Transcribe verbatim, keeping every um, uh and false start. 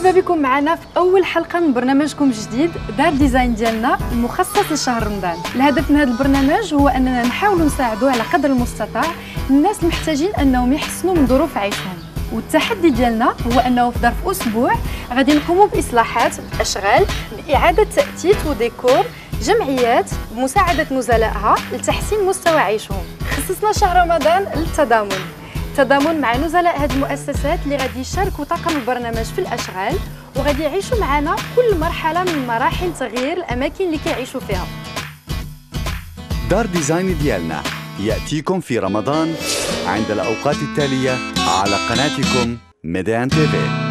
مرحبا بكم معنا في اول حلقه من برنامجكم الجديد دار ديزاين ديالنا المخصص لشهر رمضان. الهدف من هذا البرنامج هو اننا نحاولوا نساعدوا على قدر المستطاع الناس المحتاجين انهم يحسنوا من ظروف عيشهم، والتحدي ديالنا هو انه في ظرف اسبوع غادي نقوموا باصلاحات اشغال، باعاده تأثيث وديكور جمعيات بمساعده نزلائها لتحسين مستوى عيشهم. خصصنا شهر رمضان للتضامن، التضامن مع نزلاء هذه المؤسسات اللي غادي يشاركوا طاقم البرنامج في الاشغال وغادي يعيشوا معنا كل مرحله من مراحل تغيير الاماكن اللي كيعيشوا فيها. دار ديزاين ديالنا ياتيكم في رمضان عند الاوقات التاليه على قناتكم ميدي واحد تي في.